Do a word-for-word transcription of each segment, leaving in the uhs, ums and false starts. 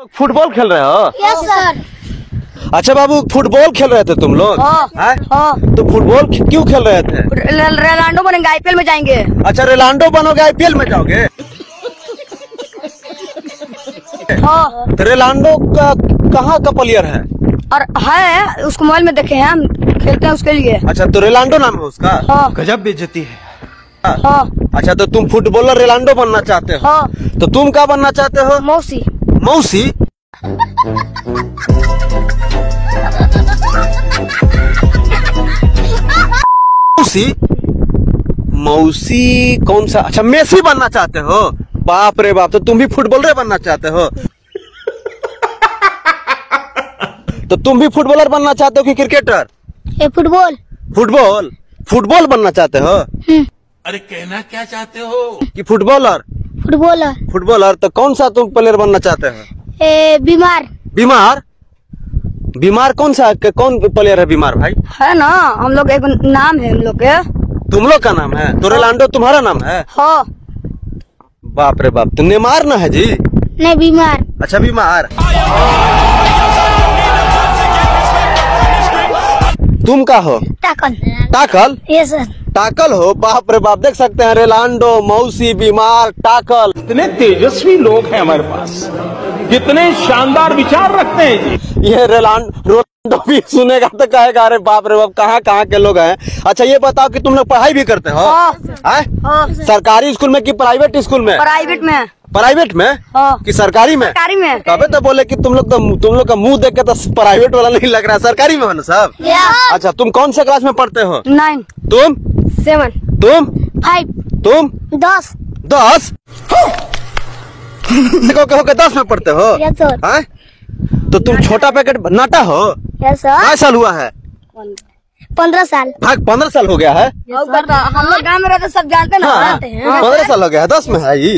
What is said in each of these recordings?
लोग फुटबॉल खेल रहे हो? Yes sir. अच्छा बाबू, फुटबॉल खेल रहे थे तुम लोग? हाँ। तो फुटबॉल क्यों खेल रहे थे? रोनाल्डो बनेंगे, आईपीएल में जाएंगे। अच्छा, रोनाल्डो बनोगे, आईपीएल में जाओगे? हाँ। तो रोनाल्डो का कहाँ का प्लेयर है? और है, उसको मोबाइल में देखे हैं, हम खेलते हैं उसके लिए। अच्छा, तो रोनाल्डो नाम है उसका? हाँ। गजब बेइज्जती है। हाँ। अच्छा, तो तुम फुटबॉलर रोनाल्डो बनना चाहते हो? हाँ। तो तुम क्या बनना चाहते हो? मौसी। मौसी? मौसी मौसी कौन सा? अच्छा, मेसी बनना चाहते हो? बाप रे बाप, तो तुम भी फुटबॉलर बनना चाहते हो? तो तुम भी फुटबॉलर बनना चाहते हो कि क्रिकेटर? ये फुटबॉल। फुटबॉल फुटबॉल बनना चाहते हो? अरे कहना क्या चाहते हो? कि फुटबॉलर। फुटबॉलर फुटबॉलर तो कौन सा तुम प्लेयर बनना चाहते हो? ए, बीमार। बीमार बीमार कौन सा कौन प्लेयर है बीमार भाई? है ना, हम लोग एक नाम है हम लोग के। तुम लोग का नाम है? तो रोनाल्डो तुम्हारा नाम है? हाँ। बाप रे बाप, तो नेमार ना है जी? नहीं, बीमार। अच्छा, बीमार। तुम का हो? टाकल। टाकल? Yes sir. टाकल हो? बाप रे बाप, देख सकते हैं रोनाल्डो, मौसी, बीमार, टाकल। इतने तेजस्वी लोग हैं हमारे पास, कितने शानदार विचार रखते हैं जी। ये रोनाल्डो रोनाल्डो भी सुनेगा तो कहेगा अरे बाप रे बाप, कहाँ कहाँ के लोग हैं। अच्छा ये बताओ कि तुम लोग पढ़ाई भी करते हो? हाँ। हाँ। सरकारी स्कूल में कि प्राइवेट स्कूल में? प्राइवेट में। प्राइवेट में? हाँ। कि सरकारी में? सरकारी में। तबे तो बोले कि तुम लोग तो तुम लोग का मुंह देख के तो प्राइवेट वाला नहीं लग रहा, सरकारी में हो ना साहब? अच्छा, तुम कौन से क्लास में पढ़ते हो? नाइन। तुम? सेवन। तुम? फाइव। तुम? दस। दस? देखो कहो के दस में पढ़ते हो? Yes sir. हाँ? तो तुम छोटा पैकेट नाटा हो? Yes sir. कितना साल हुआ है? पंद्रह साल। भाग, पंद्रह साल हो गया है? हम लोग गाँव में रहते सब जानते ना। हाँ, पंद्रह साल हो गया है। दस में है ये?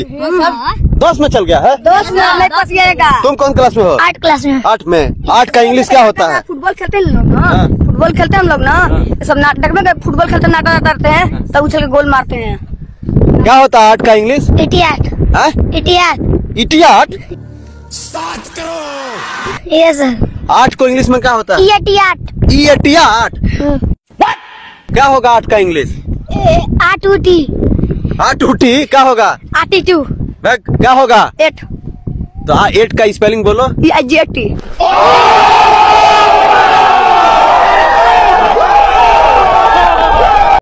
दस में चल गया है। दस में हमें फंस गएगा। तुम कौन क्लास में हो? आठ क्लास में। आठ में। आठ का इंग्लिश क्या होता है? फुटबॉल खेलते हैं लोग ना, फुटबॉल खेलते हैं हम लोग ना, सब नाटक में फुटबॉल खेलते नाटक करते हैं, तब उछल के गोल मारते हैं। क्या होता है आठ का इंग्लिश? इटियाट। इटियाट। इटियाट? सात करो। Yes sir. आठ को इंग्लिश में क्या होता है? आठ। क्या होगा आठ का इंग्लिश? आटूटी। आटूटी क्या होगा? आटीटू। क्या होगा? एट। तो एट का स्पेलिंग बोलो। G H T.